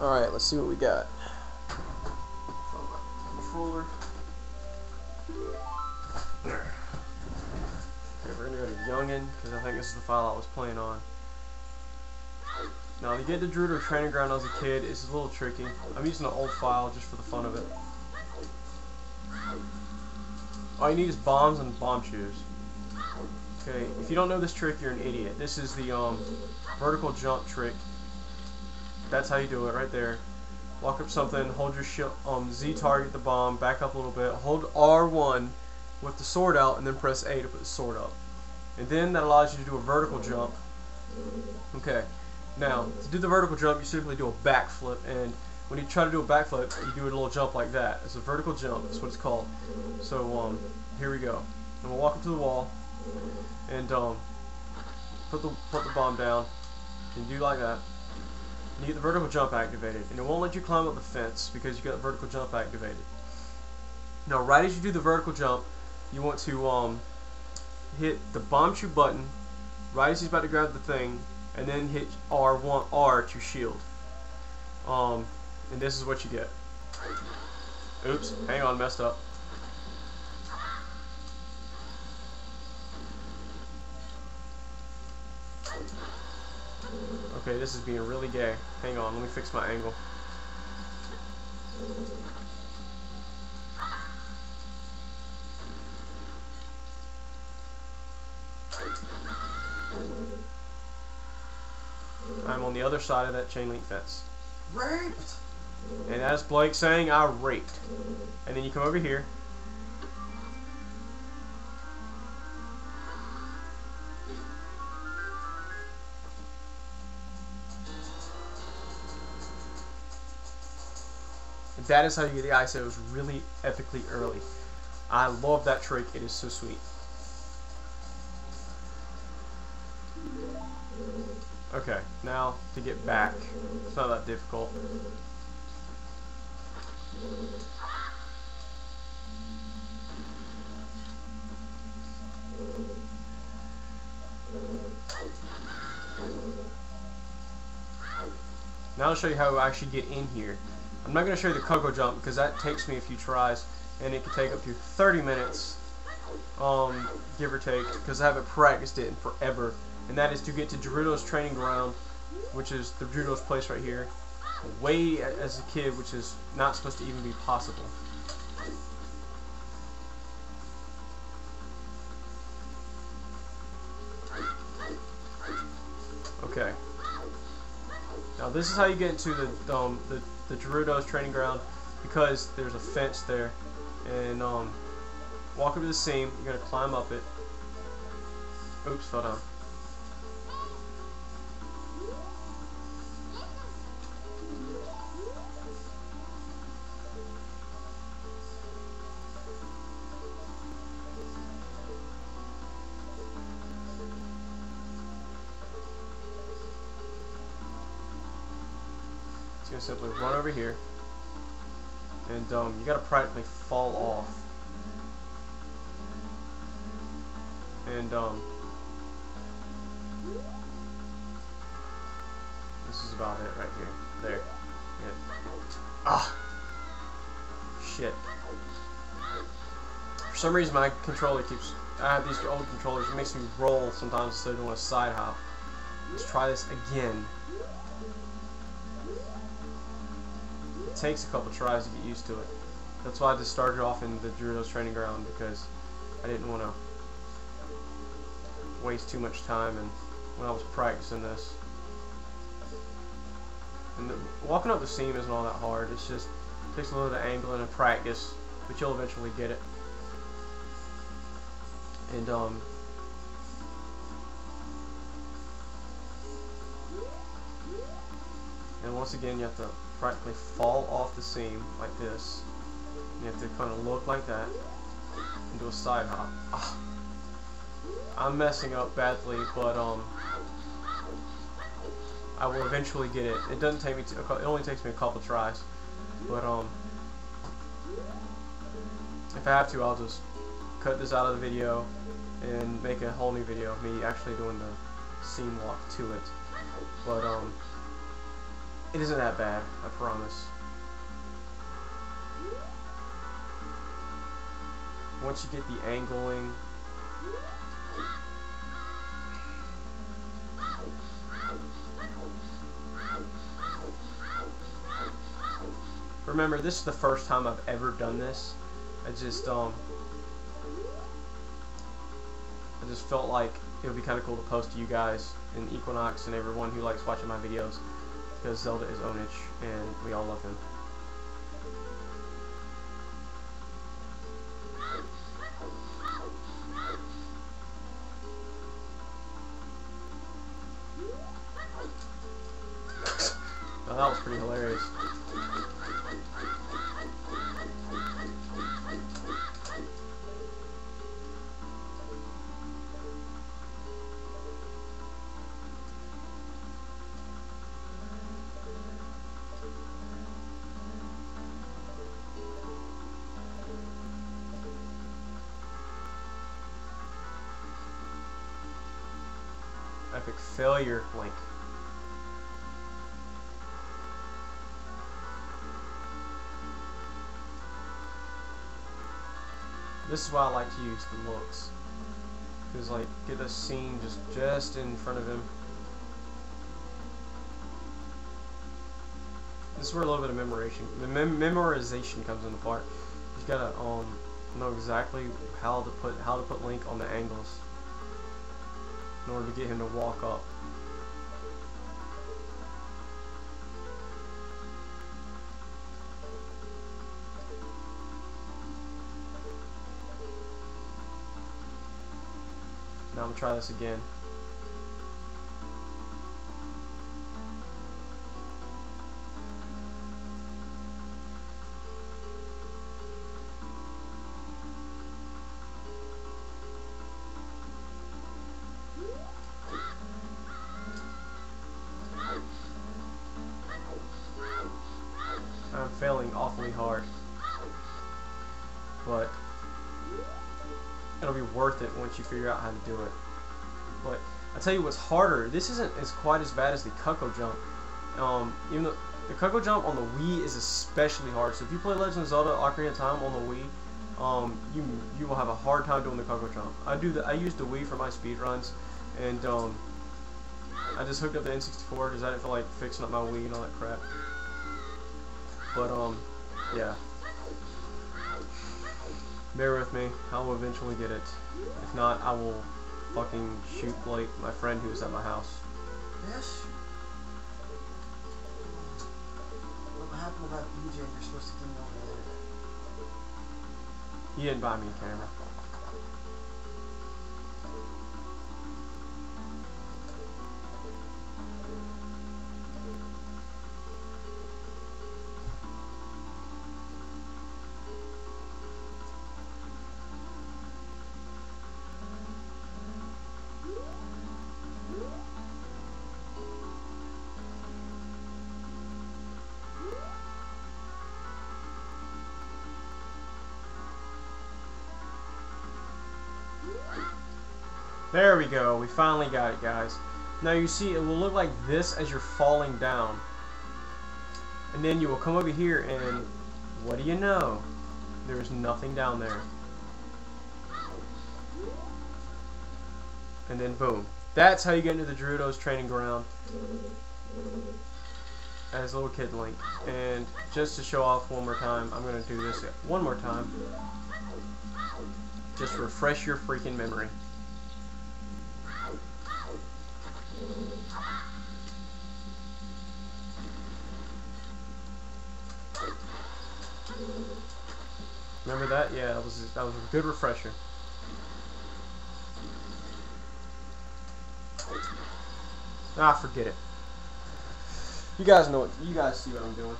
Alright, let's see what we got. Oh, my controller. There. Okay, we're gonna go to Young'in, because I think this is the file I was playing on. Now, to get to Gerudos Training Ground as a kid, it's a little tricky. I'm using an old file just for the fun of it. All you need is bombs and bomb shoes. Okay, if you don't know this trick, you're an idiot. This is the vertical jump trick. That's how you do it, right there. Walk up something, hold your Z target the bomb, back up a little bit, hold R1 with the sword out, and then press A to put the sword up. And then that allows you to do a vertical jump. Okay, now, to do the vertical jump, you simply do a backflip, and when you try to do a backflip, you do a little jump like that. It's a vertical jump, that's what it's called. So, here we go. I'm gonna walk up to the wall, and put the bomb down, and do like that. You get the vertical jump activated, and it won't let you climb up the fence because you got vertical jump activated. Now, right as you do the vertical jump, you want to hit the bomb shoe button right as he's about to grab the thing, and then hit R1R to shield. And this is what you get. Oops, hang on, messed up. Okay, this is being really gay. Hang on, let me fix my angle. I'm on the other side of that chain link fence. Raped! And that's Blake saying, I raped. And then you come over here. That is how you get the Ice Arrows really epically early. I love that trick. It is so sweet. Okay, now to get back. It's not that difficult. Now I'll show you how I actually get in here. I'm not going to show you the Cucco jump because that takes me a few tries and it can take up to 30 minutes, give or take, because I haven't practiced it in forever. And that is to get to Gerudos Training Ground, which is the Gerudos place right here, way as a kid, which is not supposed to even be possible. Okay. Now this is how you get into the Gerudos Training Ground, because there's a fence there, and walk up to the seam. You're gonna climb up it. Oops, fell down. Gonna simply run over here, and you gotta practically fall off, and this is about it right here. There. Yeah. Ah, shit. For some reason, my controller keeps. I have these old controllers. It makes me roll sometimes instead of doing a side hop. Let's try this again. Takes a couple tries to get used to it. That's why I just started off in the Gerudos Training Ground, because I didn't want to waste too much time and when I was practicing this. And walking up the seam isn't all that hard. It's just it takes a little bit of angling and practice, but you'll eventually get it. And once again, you have to practically fall off the seam like this. You have to kind of look like that and do a side hop. Ugh. I'm messing up badly, but I will eventually get it. It doesn't take me. It only takes me a couple tries, but if I have to, I'll just cut this out of the video and make a whole new video of me actually doing the seam walk to it. But It isn't that bad, I promise. Once you get the angling... Remember, this is the first time I've ever done this. I just felt like it would be kind of cool to post to you guys and Equinox and everyone who likes watching my videos, because Zelda is Onich and we all love him. Well, that was pretty hilarious. Epic failure, Link. This is why I like to use the looks. Because, like, get a scene just in front of him. This is where a little bit of memorization comes into part. You gotta know exactly how to put Link on the angles in order to get him to walk up. Now I'm gonna try this again. Failing awfully hard, but it'll be worth it once you figure out how to do it. But I tell you what's harder, this isn't as quite as bad as the Cucco jump. Even though the Cucco jump on the Wii is especially hard, so if you play Legend of Zelda Ocarina of Time on the Wii, you will have a hard time doing the Cucco jump. I used the Wii for my speedruns, and I just hooked up the N64 because I didn't feel like fixing up my Wii and all that crap. But, yeah. Bear with me. I will eventually get it. If not, I will fucking shoot Blake, my friend who's at my house. Yes? What happened about BJ you're supposed to give me over the internet? He didn't buy me a camera. There we go, we finally got it, guys. Now you see, it will look like this as you're falling down. And then you will come over here and, what do you know? There's nothing down there. And then boom. That's how you get into the Gerudos Training Ground as little kid Link. And just to show off one more time, I'm gonna do this one more time. Just refresh your freaking memory. Remember that? Yeah, that was a good refresher. Ah, forget it. You guys know what, you guys see what I'm doing.